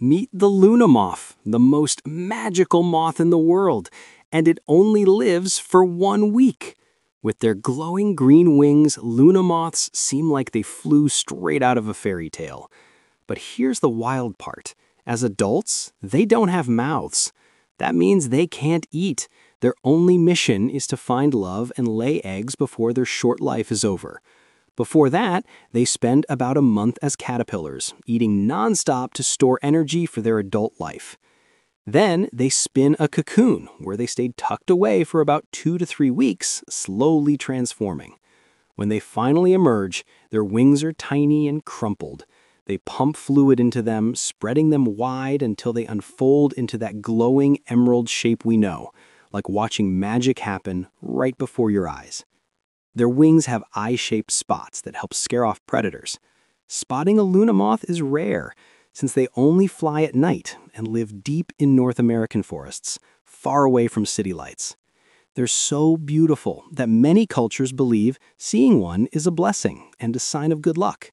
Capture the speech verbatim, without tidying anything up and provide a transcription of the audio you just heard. Meet the Luna Moth, the most magical moth in the world, and it only lives for one week. With their glowing green wings, Luna Moths seem like they flew straight out of a fairy tale. But here's the wild part. As adults, they don't have mouths. That means they can't eat. Their only mission is to find love and lay eggs before their short life is over. Before that, they spend about a month as caterpillars, eating nonstop to store energy for their adult life. Then they spin a cocoon, where they stay tucked away for about two to three weeks, slowly transforming. When they finally emerge, their wings are tiny and crumpled. They pump fluid into them, spreading them wide until they unfold into that glowing emerald shape we know, like watching magic happen right before your eyes. Their wings have eye-shaped spots that help scare off predators. Spotting a Luna Moth is rare, since they only fly at night and live deep in North American forests, far away from city lights. They're so beautiful that many cultures believe seeing one is a blessing and a sign of good luck.